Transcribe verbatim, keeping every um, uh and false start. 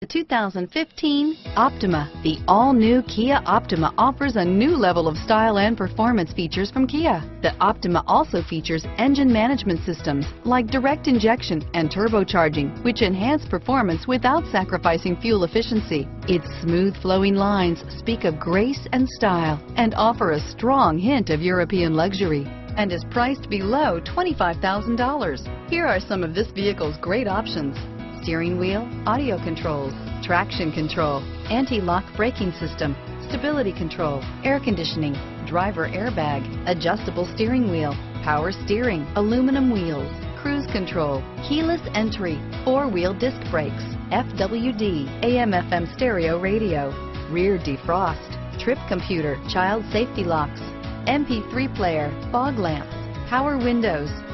The two thousand fifteen Optima. The all-new Kia Optima offers a new level of style and performance features from Kia. The Optima also features engine management systems like direct injection and turbocharging, which enhance performance without sacrificing fuel efficiency. Its smooth flowing lines speak of grace and style and offer a strong hint of European luxury, and is priced below twenty-five thousand dollars. Here are some of this vehicle's great options: steering wheel audio controls, traction control, anti-lock braking system, stability control, air conditioning, driver airbag, adjustable steering wheel, power steering, aluminum wheels, cruise control, keyless entry, four-wheel disc brakes, F W D, A M F M stereo radio, rear defrost, trip computer, child safety locks, M P three player, fog lamps, power windows.